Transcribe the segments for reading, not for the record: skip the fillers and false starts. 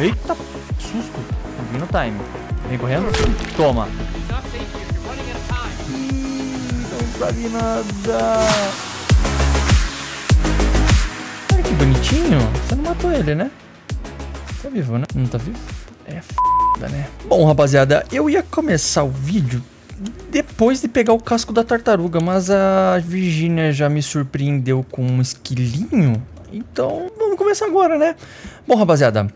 Eita, susto. Vim no time. Vem correndo. Toma. Não sabe nada. Olha que bonitinho. Você não matou ele, né? Tá vivo, né? Não tá vivo? É foda, né? Bom, rapaziada, eu ia começar o vídeo depois de pegar o casco da tartaruga, mas a Virginia já me surpreendeu com um esquilinho. Então, vamos começar agora, né? Bom, rapaziada,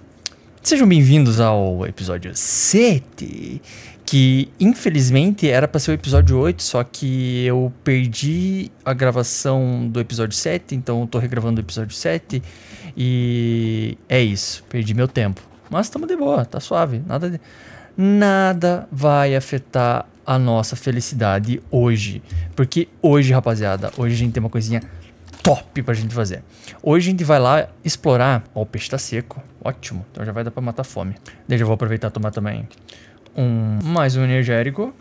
sejam bem-vindos ao episódio 7, que infelizmente era pra ser o episódio 8, só que eu perdi a gravação do episódio 7, então eu tô regravando o episódio 7 e é isso, perdi meu tempo. Mas estamos de boa, tá suave, nada vai afetar a nossa felicidade hoje, porque hoje, rapaziada, hoje a gente tem uma coisinha top pra gente fazer. Hoje a gente vai lá explorar. Ó, o peixe tá seco, ótimo, então já vai dar pra matar a fome. Daí eu vou aproveitar e tomar também mais um energético.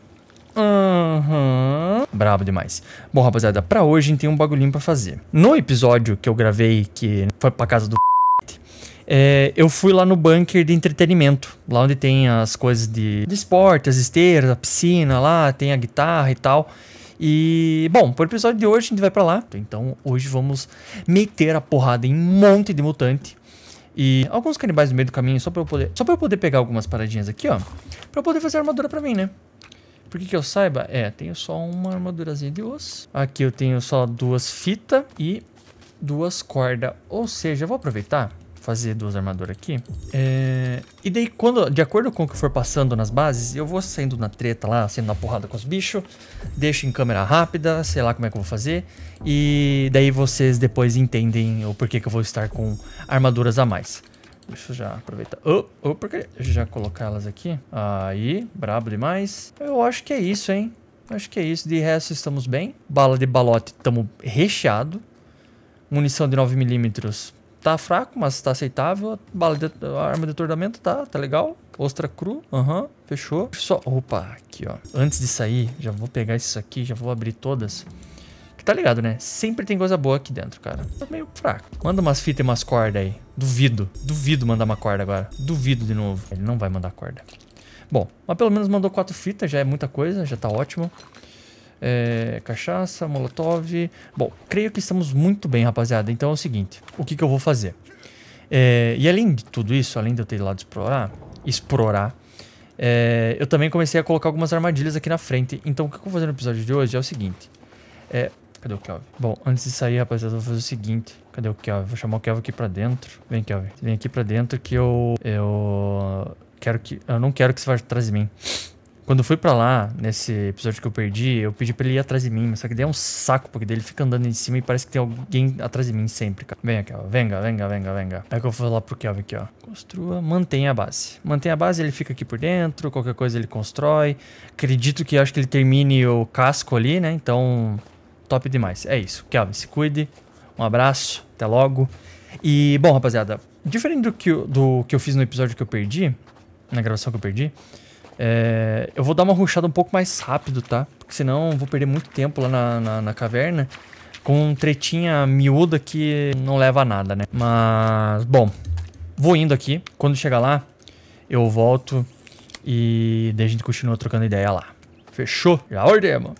Brabo demais. Bom, rapaziada, pra hoje a gente tem um bagulhinho pra fazer. No episódio que eu gravei, que foi pra casa do eu fui lá no bunker de entretenimento, lá onde tem as coisas de esporte, as esteiras, a piscina lá, tem a guitarra e tal. E, bom, pro episódio de hoje a gente vai pra lá. Então, hoje vamos meter a porrada em um monte de mutante e alguns canibais no meio do caminho, só pra eu poder pegar algumas paradinhas aqui, ó, pra eu poder fazer armadura pra mim, né? Porque que eu saiba, tenho só uma armadurazinha de osso. Aqui eu tenho só duas fitas e duas cordas. Ou seja, eu vou aproveitar, fazer duas armaduras aqui. E daí, de acordo com o que for passando nas bases, eu vou saindo na treta lá, saindo na porrada com os bichos, deixo em câmera rápida, sei lá como é que eu vou fazer, e daí vocês depois entendem o porquê que eu vou estar com armaduras a mais. Deixa eu já aproveitar. Porque já colocar elas aqui. Aí, brabo demais. Eu acho que é isso, hein? Acho que é isso. De resto, estamos bem. Bala de balote, estamos recheado. Munição de 9mm. Tá fraco, mas tá aceitável. Arma de atordoamento, tá legal. Ostra cru, fechou. Só, opa, aqui ó. Antes de sair, já vou pegar isso aqui, já vou abrir todas. Que tá ligado, né? Sempre tem coisa boa aqui dentro, cara. Tá meio fraco. Manda umas fitas e umas cordas aí. Duvido mandar uma corda agora. Duvido de novo. Ele não vai mandar corda. Bom, mas pelo menos mandou 4 fitas, já é muita coisa, já tá ótimo. Cachaça, molotov. Bom, creio que estamos muito bem, rapaziada. Então é o seguinte, o que eu vou fazer? E além de tudo isso, além de eu ter ido lá de explorar, eu também comecei a colocar algumas armadilhas aqui na frente. Então o que eu vou fazer no episódio de hoje é o seguinte. Cadê o Kelvin? Bom, antes de sair, rapaziada, eu vou fazer o seguinte. Cadê o Kelvin? Vou chamar o Kelvin aqui pra dentro. Vem, Kelvin, vem aqui pra dentro que eu não quero que você vá atrás de mim. Quando eu fui pra lá, nesse episódio que eu perdi, eu pedi pra ele ir atrás de mim, mas só que daí é um saco, porque daí ele fica andando em cima e parece que tem alguém atrás de mim sempre, cara. Vem aqui, ó. Venga. É que eu vou falar pro Kelvin aqui, ó. Construa, mantenha a base. Mantenha a base, ele fica aqui por dentro, qualquer coisa ele constrói. Acredito que acho que ele termine o casco ali, né? Então, top demais. É isso. Kelvin, se cuide. Um abraço, até logo. E, bom, rapaziada, diferente do que eu fiz no episódio que eu perdi, na gravação que eu perdi, eu vou dar uma rushada um pouco mais rápido, tá? Porque senão eu vou perder muito tempo lá na caverna com tretinha miúda que não leva a nada, né? Mas, bom, vou indo aqui. Quando chegar lá, eu volto e daí a gente continua trocando ideia lá. Fechou? Já ordem, mano.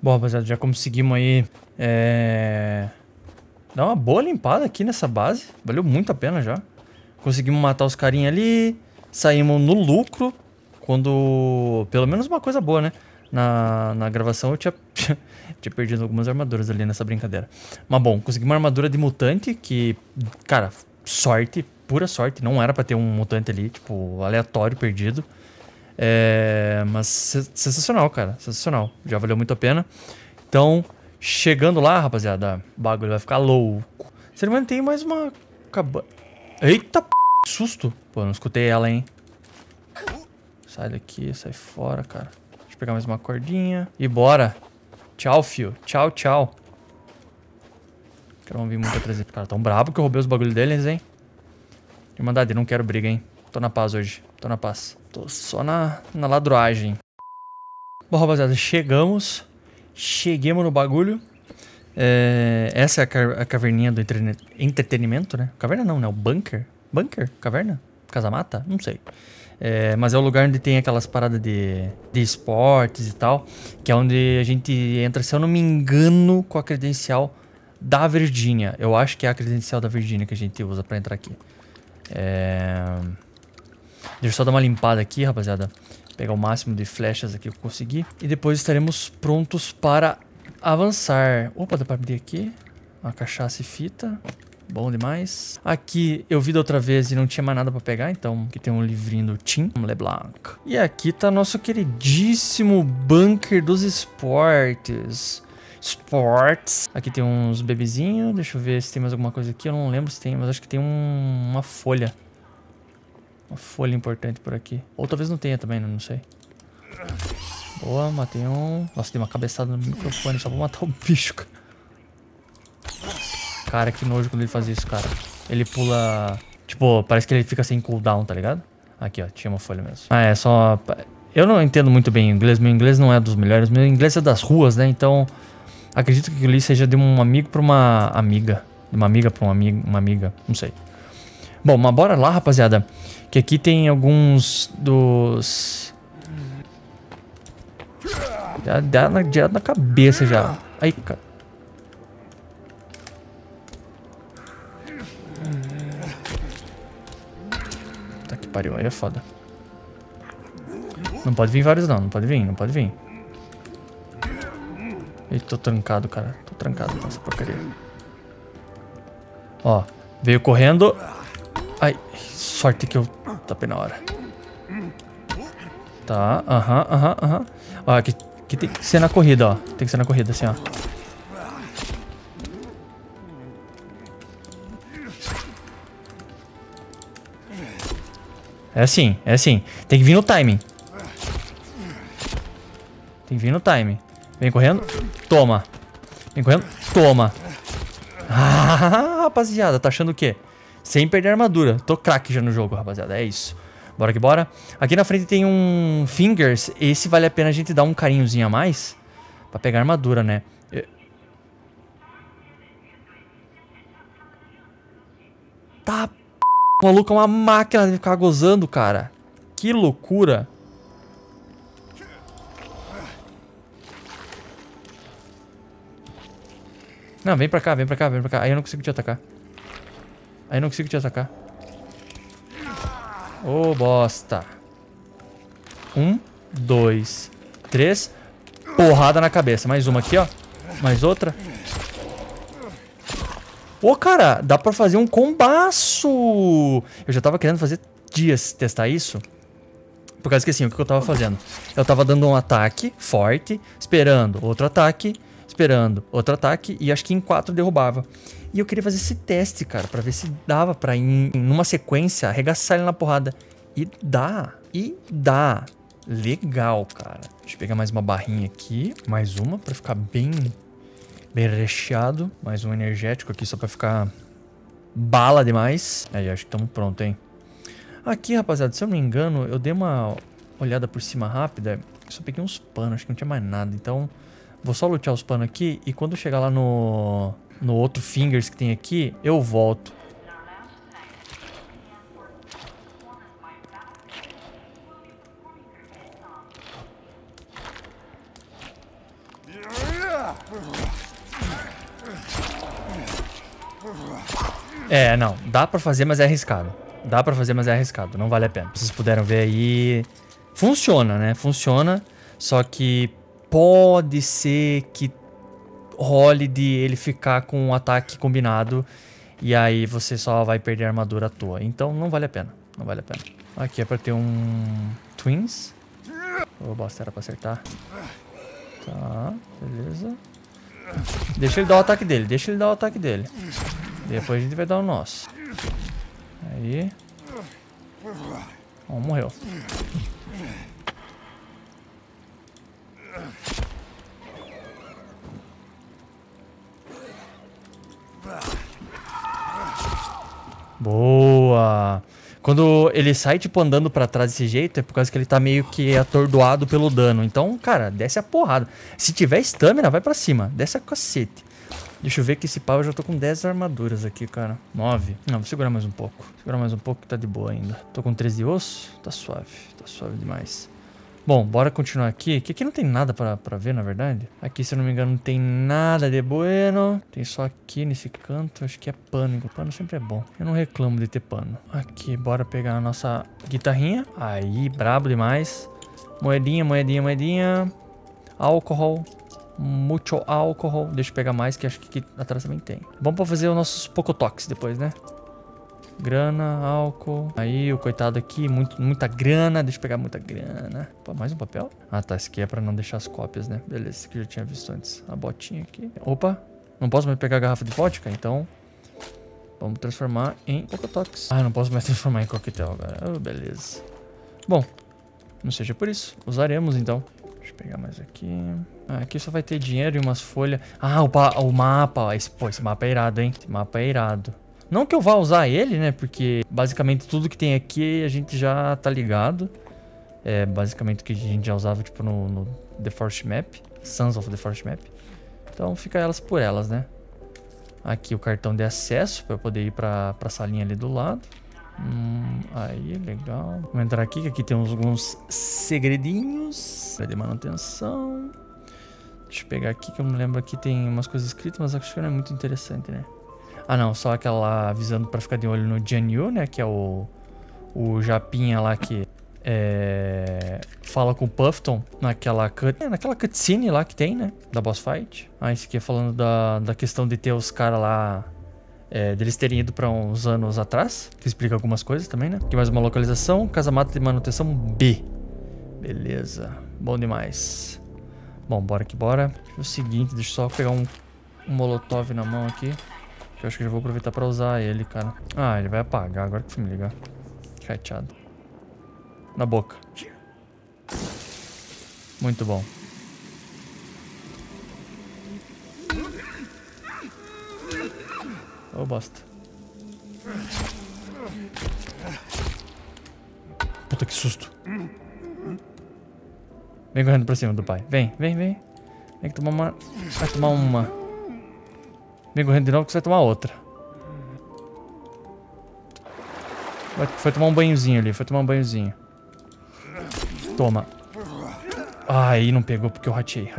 Bom, rapaziada, já conseguimos aí... Dar uma boa limpada aqui nessa base. Valeu muito a pena já. Conseguimos matar os carinha ali, saímos no lucro, quando... Pelo menos uma coisa boa, né? Na gravação eu tinha perdido algumas armaduras ali nessa brincadeira. Mas bom, consegui uma armadura de mutante que... Cara, sorte, pura sorte. Não era pra ter um mutante ali, tipo, aleatório, perdido. Mas sensacional, cara, sensacional. Já valeu muito a pena. Então, chegando lá, rapaziada, o bagulho vai ficar louco. Você mantém mais uma... Eita, p... susto. Pô, não escutei ela, hein. Sai daqui, sai fora, cara. Deixa eu pegar mais uma cordinha. E bora. Tchau, fio. Tchau, tchau. Não quero ouvir muito atrás. Cara, tão brabo que eu roubei os bagulhos deles, hein. Irmandade, não quero briga, hein. Tô na paz hoje. Tô na paz. Tô só na ladroagem. Bom, rapaziada, chegamos. Cheguemos no bagulho. Essa é a caverninha do entretenimento, né? Caverna não, né? O bunker. Bunker? Caverna? Casa-mata? Não sei. Mas é o lugar onde tem aquelas paradas de esportes e tal. Que é onde a gente entra, se eu não me engano, com a credencial da Virgínia. Eu acho que é a credencial da Virgínia que a gente usa pra entrar aqui. Deixa eu só dar uma limpada aqui, rapaziada. Pegar o máximo de flechas aqui que eu conseguir. E depois estaremos prontos para avançar. Opa, dá pra abrir aqui. Uma cachaça e fita. Bom demais. Aqui eu vi da outra vez e não tinha mais nada pra pegar, então aqui tem um livrinho do Tim LeBlanc. E aqui tá nosso queridíssimo bunker dos esportes. Sports. Aqui tem uns bebezinhos. Deixa eu ver se tem mais alguma coisa aqui. Eu não lembro se tem, mas acho que tem uma folha. Uma folha importante por aqui. Ou talvez não tenha também, não sei. Boa, matei um. Nossa, dei uma cabeçada no microfone só pra matar o bicho, cara. Cara, que nojo quando ele faz isso, cara. Ele pula... Tipo, parece que ele fica sem cooldown, tá ligado? Aqui, ó. Tinha uma folha mesmo. Ah, é só... Eu não entendo muito bem inglês. Meu inglês não é dos melhores. Meu inglês é das ruas, né? Então, acredito que eu li seja de um amigo pra uma amiga. De uma amiga pra um amigo, uma amiga. Não sei. Bom, mas bora lá, rapaziada. Que aqui tem alguns dos... Já na cabeça, já. Aí, cara. Pariu, aí é foda. Não pode vir vários não, não pode vir. Eita, tô trancado, cara. Tô trancado nessa porcaria. Ó, veio correndo. Ai, sorte que eu tapei na hora. Tá, aham. Ó, aqui tem que ser na corrida, ó. Tem que ser na corrida, assim, ó. É assim. Tem que vir no timing. Vem correndo. Toma. Ah, rapaziada, tá achando o quê? Sem perder a armadura. Tô craque já no jogo, rapaziada. É isso. Bora que bora. Aqui na frente tem um Fingers. Esse vale a pena a gente dar um carinhozinho a mais. Pra pegar a armadura, né? Tá... O maluco é uma máquina de ficar gozando, cara. Que loucura. Não, vem pra cá. Aí eu não consigo te atacar. Ô, bosta. 1, 2, 3. Porrada na cabeça. Mais uma aqui, ó. Mais outra. Ô, cara, dá pra fazer um combaço! Eu já tava querendo fazer dias testar isso. Por causa que assim, o que eu tava fazendo? Eu tava dando um ataque forte, esperando outro ataque, e acho que em 4 derrubava. E eu queria fazer esse teste, cara, pra ver se dava pra ir numa sequência, arregaçar ele na porrada. E dá, Legal, cara. Deixa eu pegar mais uma barrinha aqui, mais uma, pra ficar bem recheado. Mais um energético aqui só pra ficar bala demais. Aí, acho que estamos prontos, hein? Aqui, rapaziada, se eu não me engano, eu dei uma olhada por cima rápida. Só peguei uns panos, acho que não tinha mais nada. Então, vou só lutear os panos aqui. E quando eu chegar lá no outro Fingers que tem aqui, eu volto. É, não. Dá pra fazer, mas é arriscado. Não vale a pena. Vocês puderam ver aí... Funciona, né? Funciona. Só que pode ser que role de ele ficar com um ataque combinado. E aí você só vai perder a armadura à toa. Então não vale a pena. Aqui é pra ter um... Twins. Ô, bosta, era pra acertar. Tá, beleza. Deixa ele dar o ataque dele. Depois a gente vai dar o nosso. Aí. Ó, morreu. Boa! Quando ele sai, tipo, andando pra trás desse jeito, é por causa que ele tá meio que atordoado pelo dano. Então, cara, desce a porrada. Se tiver stamina, vai pra cima. Desce a cacete. Deixa eu ver que esse pau eu já tô com 10 armaduras aqui, cara. 9. Não, vou segurar mais um pouco. Segurar mais um pouco que tá de boa ainda. Tô com 13 de osso. Tá suave demais. Bom, bora continuar aqui, que aqui não tem nada pra ver, na verdade. Aqui, se eu não me engano, não tem nada de bueno. Tem só aqui nesse canto, acho que é pano. Pano sempre é bom. Eu não reclamo de ter pano. Aqui, bora pegar a nossa guitarrinha. Aí, brabo demais. Moedinha, moedinha, moedinha. Álcool. Muito álcool. Deixa eu pegar mais, que acho que aqui atrás também tem. Bom pra fazer os nossos pocotoques depois, né? Grana, álcool. Aí o coitado aqui, muita grana. Deixa eu pegar muita grana. Pô, mais um papel? Ah, tá. Esse aqui é pra não deixar as cópias, né? Beleza, esse aqui eu já tinha visto antes. A botinha aqui. Opa, não posso mais pegar a garrafa de vodka, então... Vamos transformar em Pocotox. Ah, não posso mais transformar em coquetel agora. Oh, beleza. Bom, não seja por isso. Usaremos, então. Deixa eu pegar mais aqui. Ah, aqui só vai ter dinheiro e umas folhas. Ah, o mapa. Pô, esse mapa é irado, hein? Esse mapa é irado. Não que eu vá usar ele, né? Porque basicamente tudo que tem aqui a gente já tá ligado. É basicamente o que a gente já usava, tipo, no The Forest Map. Sons of the Forest Map. Então fica elas por elas, né? Aqui o cartão de acesso pra eu poder ir pra salinha ali do lado. Aí, legal. Vamos entrar aqui, que aqui tem alguns segredinhos. De manutenção. Deixa eu pegar aqui, que eu me lembro que tem umas coisas escritas, mas acho que não é muito interessante, né? Ah, não, só aquela lá avisando pra ficar de olho no Jian Yu, né? Que é o japinha lá que fala com o Puffton naquela cutscene lá que tem, né? Da boss fight. Ah, esse aqui é falando da questão de ter os caras lá... deles terem ido pra uns anos atrás. Que explica algumas coisas também, né? Aqui mais uma localização. Casamata de manutenção B. Beleza. Bom demais. Bom, bora que bora. O seguinte, deixa eu só pegar um molotov na mão aqui. Eu acho que já vou aproveitar pra usar ele, cara. Ah, ele vai apagar agora que fui me ligar. Chateado. Na boca. Muito bom. Ô, bosta. Puta, que susto. Vem correndo pra cima do pai. Vem, vem, vem. Tem que tomar uma... Vai tomar uma... Vem correndo de novo que você vai tomar outra. Foi tomar um banhozinho ali. Foi tomar um banhozinho. Toma. Ai, não pegou porque eu rateei.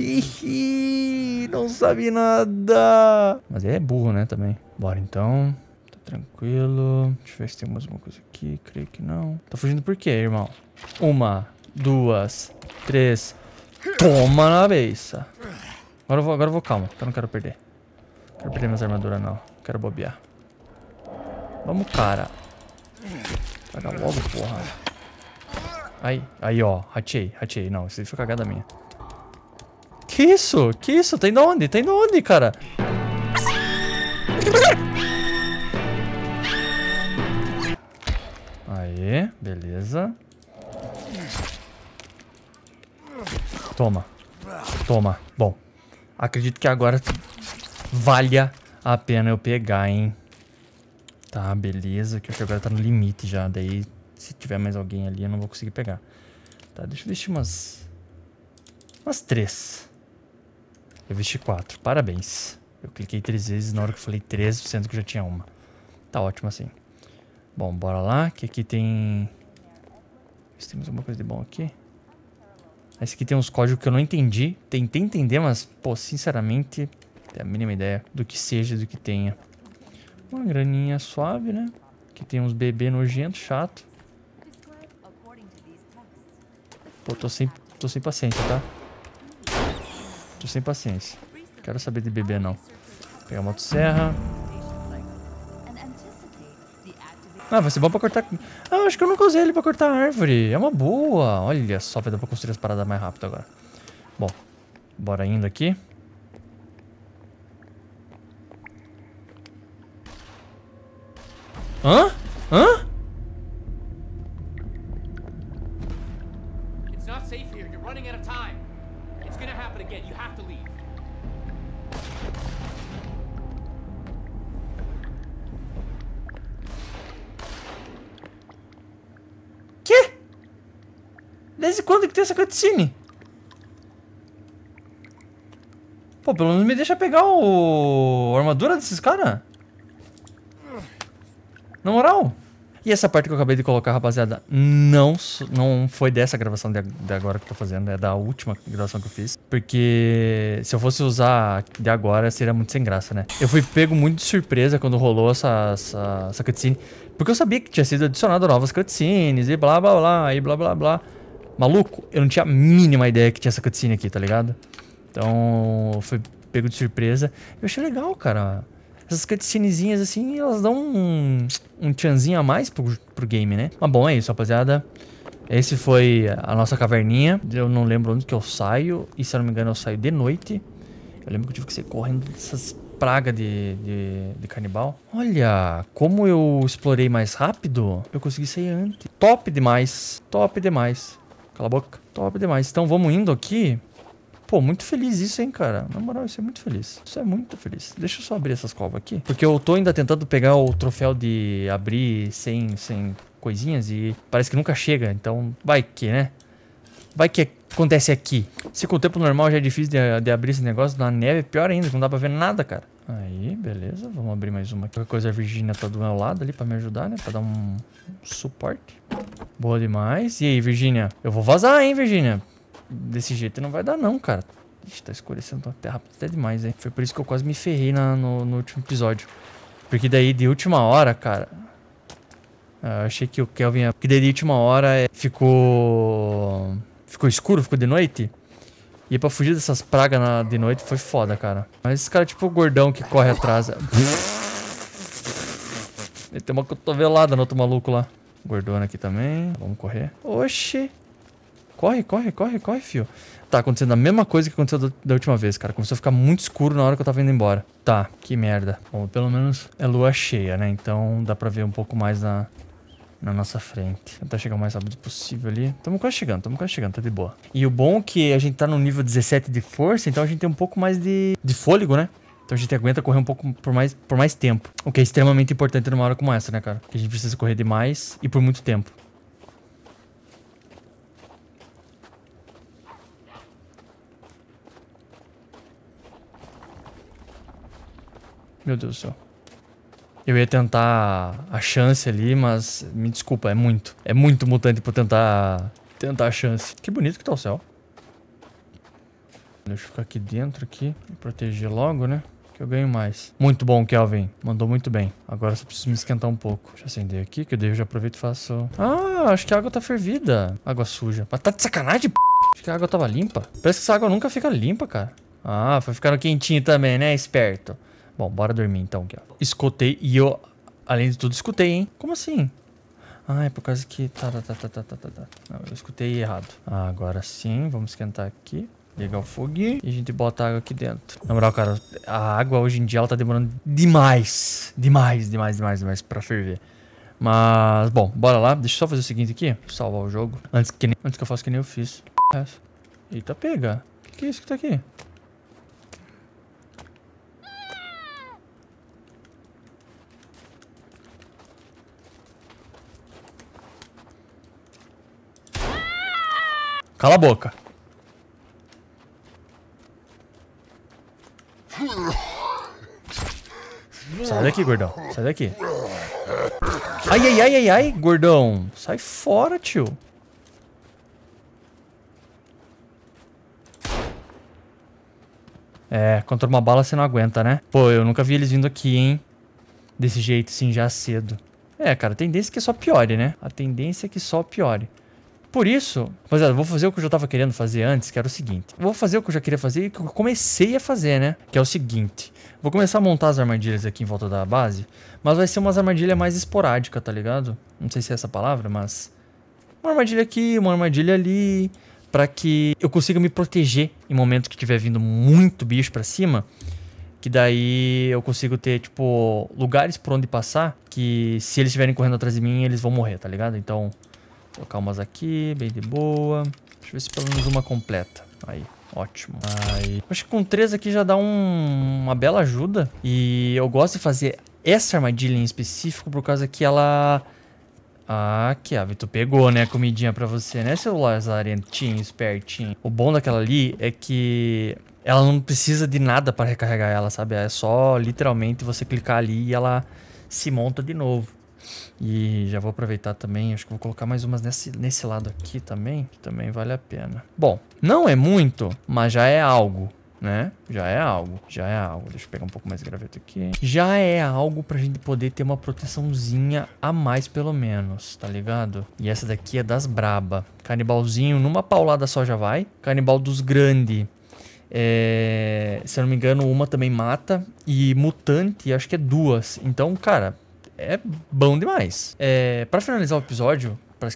Ih, não sabe nada. Mas ele é burro, né, também. Bora, então. Tá tranquilo. Deixa eu ver se tem mais alguma coisa aqui. Creio que não. Tá fugindo por quê, irmão? Uma... 2, 3. Toma na beça. Agora eu vou calmo, que eu não quero perder. Não quero perder minhas armaduras, não. Quero bobear. Vamos, cara. Paga logo, porra. Aí, ó. Ratei. Não, isso aí foi cagada minha. Que isso? Que isso? Tem de onde? Tem de onde, cara? Aí, beleza. Toma. Bom, acredito que agora valha a pena eu pegar, hein? Tá, beleza. Que agora tá no limite já. Daí, se tiver mais alguém ali, eu não vou conseguir pegar. Tá, deixa eu vestir umas 3. Eu vesti 4. Parabéns. Eu cliquei 3 vezes na hora que eu falei 3, sendo que já tinha uma. Tá ótimo assim. Bom, bora lá. Que aqui tem... Se temos alguma coisa de bom aqui. Esse aqui tem uns códigos que eu não entendi. Tentei entender, mas, pô, sinceramente, não tenho a mínima ideia do que seja, do que tenha. Uma graninha suave, né? Aqui tem uns bebês nojentos, chato. Pô, tô sem paciência, tá? Tô sem paciência. Não quero saber de bebê, não. Vou pegar a motosserra. Ah, vai ser bom pra cortar... Ah, acho que eu nunca usei ele pra cortar árvore. É uma boa. Olha só, vai dar pra construir as paradas mais rápido agora. Bom, bora indo aqui. Hã? It's not safe here. You're running out of time. It's gonna happen again. You have to leave. desde quando que tem essa cutscene? Pô, pelo menos me deixa pegar a armadura desses caras. Na moral. E essa parte que eu acabei de colocar, rapaziada, não foi dessa gravação de agora que eu tô fazendo, é da última gravação que eu fiz. Porque se eu fosse usar de agora, seria muito sem graça, né? Eu fui pego muito de surpresa quando rolou essa cutscene. Porque eu sabia que tinha sido adicionado novas cutscenes e blá, blá, blá, e blá, blá, blá. Maluco, eu não tinha a mínima ideia que tinha essa cutscene aqui, tá ligado? Então, foi pego de surpresa. Eu achei legal, cara. Essas cutscenezinhas assim, elas dão um tchanzinho a mais pro game, né? Mas bom, é isso, rapaziada. Esse foi a nossa caverninha. Eu não lembro onde que eu saio. E se eu não me engano, eu saio de noite. Eu lembro que eu tive que sair correndo dessas pragas de canibal. Olha, como eu explorei mais rápido, eu consegui sair antes. Top demais. Top demais. Cala a boca. Top demais. Então, vamos indo aqui. Pô, muito feliz isso, hein, cara. Na moral, isso é muito feliz. Isso é muito feliz. Deixa eu só abrir essas covas aqui. Porque eu tô ainda tentando pegar o troféu de abrir sem coisinhas e parece que nunca chega. Então, vai que, né? Vai que acontece aqui. Se com o tempo normal já é difícil de abrir esse negócio, na neve é pior ainda, não dá pra ver nada, cara. Aí, beleza. Vamos abrir mais uma aqui. Qualquer coisa, a Virgínia tá do meu lado ali pra me ajudar, né? Pra dar um suporte. Boa demais. E aí, Virgínia? Eu vou vazar, hein, Virgínia? Desse jeito não vai dar não, cara. Ixi, tá escurecendo até rápido, até demais, hein. Foi por isso que eu quase me ferrei no último episódio. Porque daí de última hora, cara, eu achei que o Kelvin ia... Porque daí de última hora ficou escuro, ficou de noite. E pra fugir dessas pragas de noite foi foda, cara. Mas esse cara é tipo o gordão que corre atrás. Ele tem uma cotovelada no outro maluco lá. Gordona aqui também. Vamos correr. Oxi. Corre, corre, corre, corre, fio. Tá acontecendo a mesma coisa que aconteceu da última vez, cara. Começou a ficar muito escuro na hora que eu tava indo embora. Tá, que merda. Bom, pelo menos é lua cheia, né? Então dá pra ver um pouco mais na nossa frente. Tentar chegar o mais rápido possível ali. Tamo quase chegando, tá de boa. E o bom é que a gente tá no nível 17 de força, então a gente tem um pouco mais de fôlego, né? Então a gente aguenta correr um pouco por mais tempo. O que é extremamente importante numa hora como essa, né, cara? Que a gente precisa correr demais e por muito tempo. Meu Deus do céu. Eu ia tentar a chance ali, mas me desculpa, é muito. É muito mutante por tentar a chance. Que bonito que tá o céu. Deixa eu ficar aqui dentro aqui. Me proteger logo, né? Que eu ganho mais. Muito bom, Kelvin. Mandou muito bem. Agora só preciso me esquentar um pouco. Deixa eu acender aqui, que daí eu já aproveito e faço... Ah, acho que a água tá fervida. Água suja. Mas tá de sacanagem, p***. Acho que a água tava limpa. Parece que essa água nunca fica limpa, cara. Ah, foi ficando quentinho também, né? Esperto. Bom, bora dormir então, Guilherme. Escutei e eu, além de tudo, escutei, hein? Como assim? Ah, é por causa que... Tá. Não, eu escutei errado. Ah, agora sim, vamos esquentar aqui. Ligar o foguinho e a gente bota a água aqui dentro. Na moral, cara, a água hoje em dia ela tá demorando demais. Demais pra ferver. Mas, bom, bora lá. Deixa eu só fazer o seguinte aqui. Salvar o jogo. Antes que eu faça que nem eu fiz. Que é essa? Eita, pega. Que é isso que tá aqui? Cala a boca. Sai daqui, gordão. Sai daqui. Ai, gordão. Sai fora, tio. É, contra uma bala você não aguenta, né? Pô, eu nunca vi eles vindo aqui, hein? Desse jeito, assim, já cedo. É, cara, a tendência é que só piore, né? A tendência é que só piore. Por isso, rapaziada, vou fazer o que eu já tava querendo fazer antes, que era o seguinte. Vou fazer o que eu já queria fazer e que eu comecei a fazer, né? Que é o seguinte. Vou começar a montar as armadilhas aqui em volta da base, mas vai ser umas armadilhas mais esporádicas, tá ligado? Não sei se é essa palavra, mas... Uma armadilha aqui, uma armadilha ali, pra que eu consiga me proteger em momentos que tiver vindo muito bicho pra cima. Que daí eu consigo ter, tipo, lugares por onde passar que se eles estiverem correndo atrás de mim, eles vão morrer, tá ligado? Então... Colocar umas aqui, bem de boa. Deixa eu ver se pelo menos uma completa. Aí, ótimo. Aí. Acho que com 3 aqui já dá uma bela ajuda. E eu gosto de fazer essa armadilha em específico por causa que ela Ah, que ave, tu pegou, né, a comidinha pra você, né, seu lazarentinho, espertinho. O bom daquela ali é que ela não precisa de nada pra recarregar ela, sabe? É só, literalmente, você clicar ali e ela se monta de novo. E já vou aproveitar também, acho que vou colocar mais umas nesse lado aqui também, que também vale a pena. Bom, não é muito, mas já é algo, né? Já é algo. Deixa eu pegar um pouco mais de graveto aqui. Já é algo pra gente poder ter uma proteçãozinha a mais, pelo menos, tá ligado? E essa daqui é das braba. Canibalzinho, numa paulada só já vai. Canibal dos grandes. É, se eu não me engano, uma também mata. E mutante, acho que é duas. Então, cara, é bom demais. É, pra finalizar o episódio, pra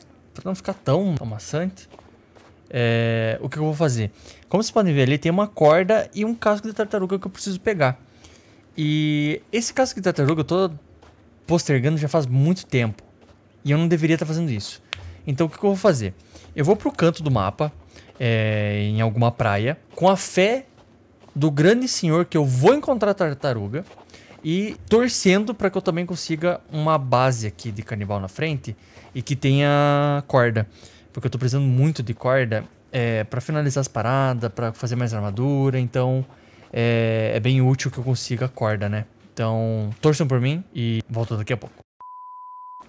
não ficar tão maçante, o que eu vou fazer? Como vocês podem ver ali, tem uma corda e um casco de tartaruga que eu preciso pegar. E esse casco de tartaruga eu tô postergando já faz muito tempo. E eu não deveria estar fazendo isso. Então o que eu vou fazer? Eu vou pro canto do mapa, em alguma praia, com a fé do grande senhor que eu vou encontrar a tartaruga. E torcendo para que eu também consiga uma base aqui de canibal na frente e que tenha corda. Porque eu tô precisando muito de corda pra finalizar as paradas, pra fazer mais armadura. Então é bem útil que eu consiga a corda, né? Então torçam por mim e volto daqui a pouco.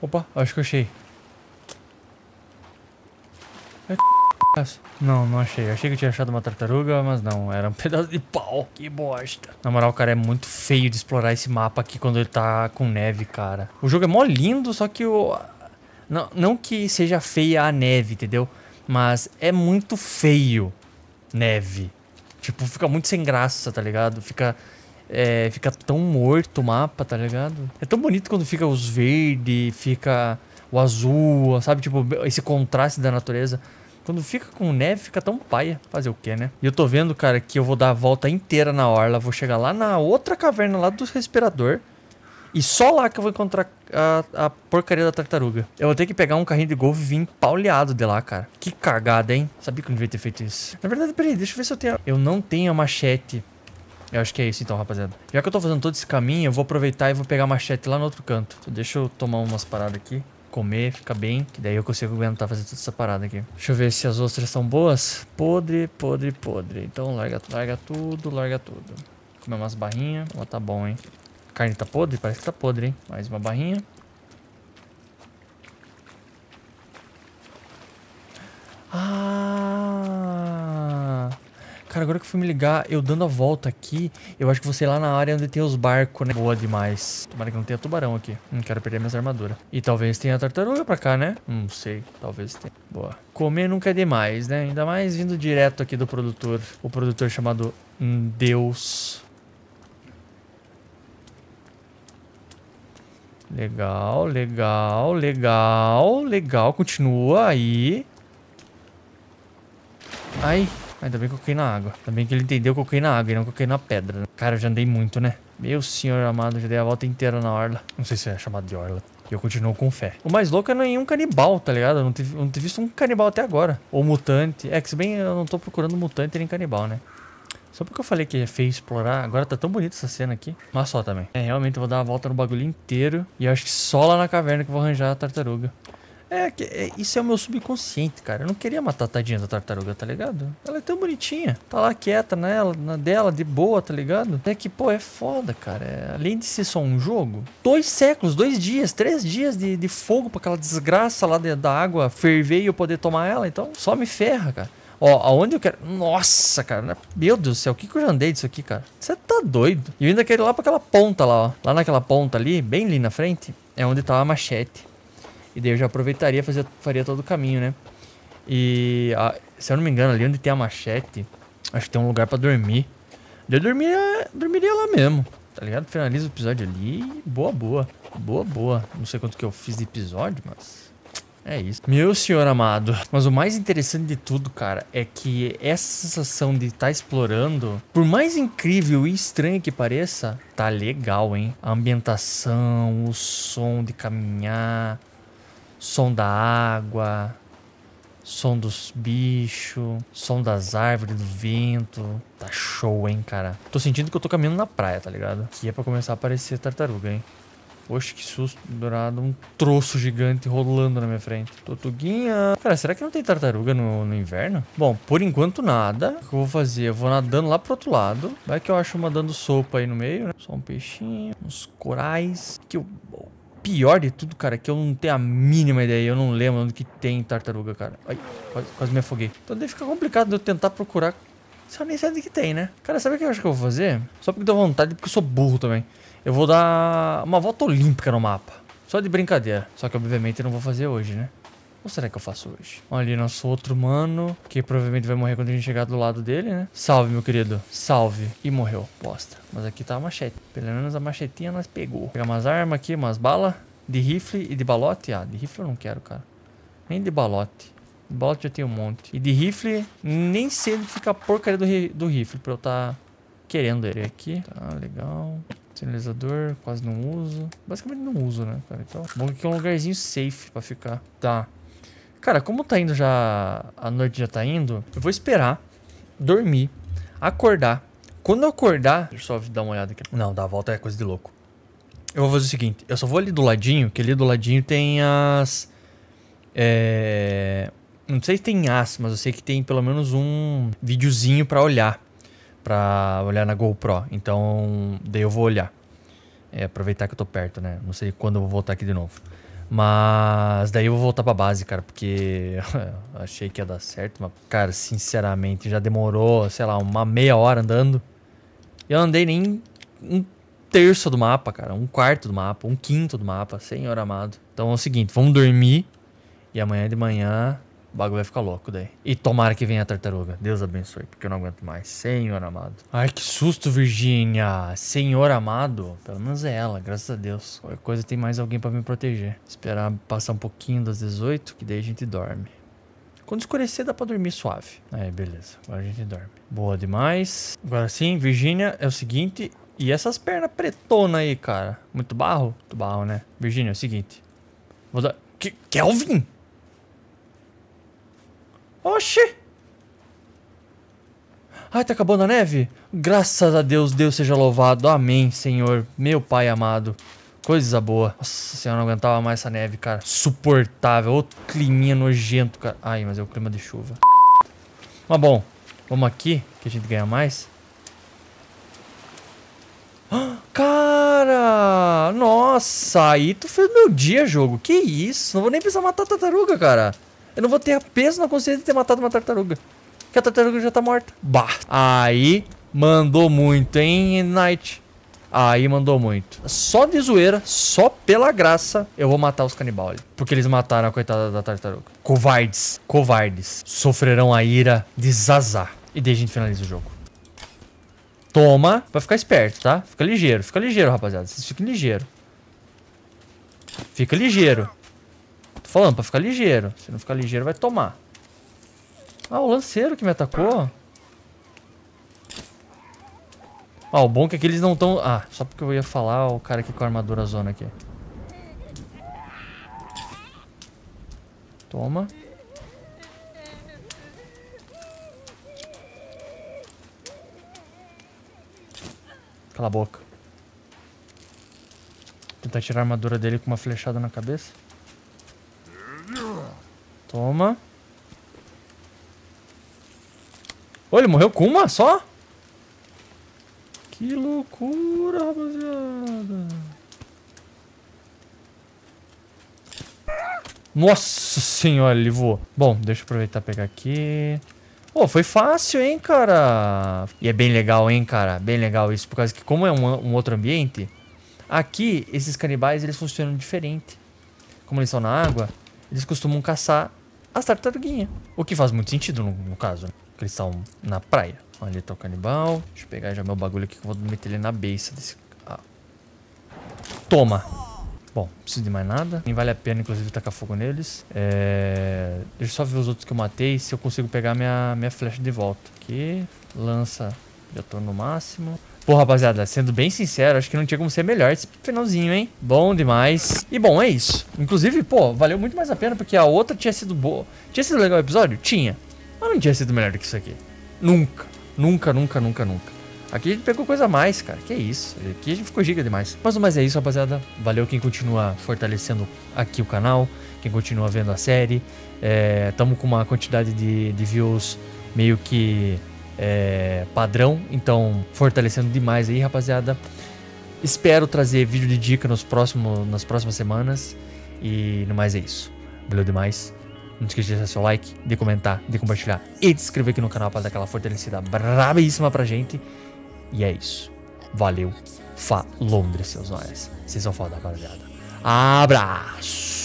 Opa, acho que eu achei. Não, não achei. Eu achei que eu tinha achado uma tartaruga, mas não. Era um pedaço de pau. Que bosta. Na moral, cara, é muito feio de explorar esse mapa aqui quando ele tá com neve, cara. O jogo é mó lindo, só que o... Não que seja feia a neve, entendeu? Mas é muito feio neve. Tipo, fica muito sem graça, tá ligado? Fica tão morto o mapa, tá ligado? É tão bonito quando fica os verdes, fica o azul, sabe? Tipo, esse contraste da natureza. Quando fica com neve, fica tão paia. Fazer o que, né? E eu tô vendo, cara, que eu vou dar a volta inteira na orla. Vou chegar lá na outra caverna, lá do respirador. E só lá que eu vou encontrar a porcaria da tartaruga. Eu vou ter que pegar um carrinho de golfe e vir pauleado de lá, cara. Que cagada, hein? Sabia que eu não devia ter feito isso. Na verdade, peraí, deixa eu ver se eu tenho... Eu não tenho a machete. Eu acho que é isso então, rapaziada. Já que eu tô fazendo todo esse caminho, eu vou aproveitar e vou pegar a machete lá no outro canto. Então, deixa eu tomar umas paradas aqui. Comer, fica bem. Que daí eu consigo aguentar fazer toda essa parada aqui. Deixa eu ver se as ostras são boas. Podre, podre, podre. Então larga tudo. Comer umas barrinhas. Ó, tá bom, hein? A carne tá podre? Parece que tá podre, hein? Mais uma barrinha. Ah! Cara, agora que eu fui me ligar, eu dando a volta aqui, eu acho que vou ser lá na área onde tem os barcos, né? Boa demais. Tomara que não tenha tubarão aqui. Não quero perder minhas armaduras. E talvez tenha tartaruga pra cá, né? Não sei. Talvez tenha. Boa. Comer nunca é demais, né? Ainda mais vindo direto aqui do produtor. O produtor chamado Deus... Legal. Continua aí. Ai, ainda bem que eu caí na água. Ainda bem que ele entendeu que eu caí na água e não que eu caí na pedra. Cara, eu já andei muito, né? Meu senhor amado, já dei a volta inteira na orla. Não sei se é chamado de orla. E eu continuo com fé. O mais louco é nenhum canibal, tá ligado? Eu não te visto um canibal até agora. Ou mutante. É que se bem eu não tô procurando mutante nem canibal, né? Só porque eu falei que é feio explorar, agora tá tão bonita essa cena aqui. Mas só também. É, realmente eu vou dar uma volta no bagulho inteiro. E eu acho que só lá na caverna que eu vou arranjar a tartaruga. Isso é o meu subconsciente, cara. Eu não queria matar a tadinha da tartaruga, tá ligado? Ela é tão bonitinha. Tá lá quieta na dela, de boa, tá ligado? Até que, pô, é foda, cara. Além de ser só um jogo, 2 séculos, 2 dias, 3 dias de fogo pra aquela desgraça lá da água ferver e eu poder tomar ela. Então, só me ferra, cara. Ó, aonde eu quero... Nossa, cara. Meu Deus do céu. O que eu já andei disso aqui, cara? Você tá doido. E eu ainda quero ir lá pra aquela ponta lá, ó. Lá naquela ponta ali, bem ali na frente, é onde tá a machete. E daí eu já aproveitaria e faria todo o caminho, né? E... se eu não me engano, ali onde tem a machete, acho que tem um lugar pra dormir. Eu dormiria lá mesmo, tá ligado? Finaliza o episódio ali. Boa. Não sei quanto que eu fiz de episódio, mas... é isso. Meu senhor amado. Mas o mais interessante de tudo, cara, é que essa sensação de estar explorando, por mais incrível e estranho que pareça, tá legal, hein? A ambientação, o som de caminhar, som da água, som dos bichos, som das árvores, do vento. Tá show, hein, cara? Tô sentindo que eu tô caminhando na praia, tá ligado? Que é pra começar a aparecer tartaruga, hein? Oxe, que susto, dourado. Um troço gigante rolando na minha frente. Tortuguinha. Cara, será que não tem tartaruga no inverno? Bom, por enquanto nada. O que eu vou fazer? Eu vou nadando lá pro outro lado. Vai que eu acho uma dando sopa aí no meio, né? Só um peixinho. Uns corais. Que eu... Pior de tudo, cara, que eu não tenho a mínima ideia. Eu não lembro onde que tem tartaruga, cara. Ai, quase me afoguei. Então deve ficar complicado de eu tentar procurar. Só nem sei onde que tem, né? Cara, sabe o que eu acho que eu vou fazer? Só porque deu vontade, porque eu sou burro também. Eu vou dar uma volta olímpica no mapa. Só de brincadeira. Só que, obviamente, eu não vou fazer hoje, né? Ou será que eu faço hoje? Olha ali nosso outro mano, que provavelmente vai morrer quando a gente chegar do lado dele, né? Salve, meu querido. Salve. E morreu. Bosta. Mas aqui tá a machete. Pelo menos a machetinha nós pegou. Pegar umas armas aqui, umas balas. De rifle e de balote. Ah, de rifle eu não quero, cara. Nem de balote. De balote já tem um monte. E de rifle, nem sei onde fica a porcaria do rifle pra eu tá querendo ele aqui. Tá, legal. Sinalizador, quase não uso. Basicamente não uso, né, cara? Então, bom que é um lugarzinho safe pra ficar. Tá. Cara, como tá indo já... A noite já tá indo. Eu vou esperar. Dormir. Acordar. Quando eu acordar... Deixa eu só dar uma olhada aqui. Não, dá a volta é coisa de louco. Eu vou fazer o seguinte. Eu só vou ali do ladinho. Que ali do ladinho tem as... Não sei se tem as, mas eu sei que tem pelo menos um videozinho pra olhar. Pra olhar na GoPro. Então, daí eu vou olhar. Aproveitar que eu tô perto, né? Não sei quando eu vou voltar aqui de novo. Mas daí eu vou voltar pra base, cara, porque eu achei que ia dar certo, mas, cara, sinceramente, já demorou, sei lá, uma meia hora andando. Eu andei nem um terço do mapa, cara, um quarto do mapa, um quinto do mapa, senhor amado. Então é o seguinte, vamos dormir e amanhã de manhã o bagulho vai ficar louco daí. E tomara que venha a tartaruga, Deus abençoe, porque eu não aguento mais, senhor amado. Ai, que susto, Virgínia, senhor amado. Pelo menos é ela, graças a Deus. Qualquer coisa tem mais alguém pra me proteger. Esperar passar um pouquinho das 18, que daí a gente dorme. Quando escurecer dá pra dormir suave. Aí, beleza, agora a gente dorme. Boa demais. Agora sim, Virgínia, é o seguinte. E essas pernas pretonas aí, cara? Muito barro? Muito barro, né? Virgínia, é o seguinte. Vou dar... Kelvin? Oxi! Ai, tá acabando a neve? Graças a Deus, Deus seja louvado. Amém, Senhor. Meu Pai amado. Coisa boa. Nossa Senhora, não aguentava mais essa neve, cara. Suportável. Ô, climinha nojento, cara. Ai, mas é o clima de chuva. Mas bom, vamos aqui, que a gente ganha mais. Cara! Nossa, aí tu fez meu dia, jogo. Que isso? Não vou nem precisar matar a tartaruga, cara. Eu não vou ter a peso na consciência de ter matado uma tartaruga. Que a tartaruga já tá morta. Bah. Aí mandou muito, hein, Night? Aí mandou muito. Só de zoeira, só pela graça, eu vou matar os canibais. Porque eles mataram a coitada da tartaruga. Covardes. Covardes. Sofrerão a ira de Zazah. E daí a gente finaliza o jogo. Toma. Vai ficar esperto, tá? Fica ligeiro. Fica ligeiro, rapaziada. Vocês fiquem ligeiro. Fica ligeiro. Falando pra ficar ligeiro. Se não ficar ligeiro, vai tomar. Ah, o lanceiro que me atacou. Ah, o bom é que aqui eles não estão... Ah, só porque eu ia falar o cara aqui com a armadura zona aqui. Toma. Cala a boca. Vou tentar tirar a armadura dele com uma flechada na cabeça. Toma. Ô, ele morreu com uma só? Que loucura, rapaziada. Nossa senhora, ele voou. Bom, deixa eu aproveitar e pegar aqui. Pô, foi fácil, hein, cara? E é bem legal, hein, cara? Bem legal isso. Por causa que como é um outro ambiente, aqui, esses canibais, eles funcionam diferente. Como eles estão na água, eles costumam caçar as tartaruguinhas. O que faz muito sentido no caso, né? Porque eles estão na praia. Olha, ali tá o canibal. Deixa eu pegar já meu bagulho aqui que eu vou meter ele na beiça desse... Ah. Toma! Bom, não preciso de mais nada. Nem vale a pena, inclusive, tacar fogo neles. Deixa eu só ver os outros que eu matei, se eu consigo pegar minha flecha de volta. Aqui, lança, já tô no máximo. Pô, rapaziada, sendo bem sincero, acho que não tinha como ser melhor esse finalzinho, hein? Bom demais. E bom, é isso. Inclusive, pô, valeu muito mais a pena porque a outra tinha sido boa. Tinha sido legal o episódio? Tinha. Mas não tinha sido melhor do que isso aqui. Nunca. Nunca, nunca, nunca, nunca. Aqui a gente pegou coisa a mais, cara. Que isso. Aqui a gente ficou giga demais. Mas é isso, rapaziada. Valeu quem continua fortalecendo aqui o canal. Quem continua vendo a série. Estamos com uma quantidade de views meio que padrão. Então, fortalecendo demais aí, rapaziada. Espero trazer vídeo de dica nas próximas semanas. E no mais é isso. Valeu demais. Não esqueça de deixar seu like, de comentar, de compartilhar e de se inscrever aqui no canal para dar aquela fortalecida brabíssima pra gente. E é isso. Valeu. Falou, seus nós. Vocês são foda, rapaziada. Abraço.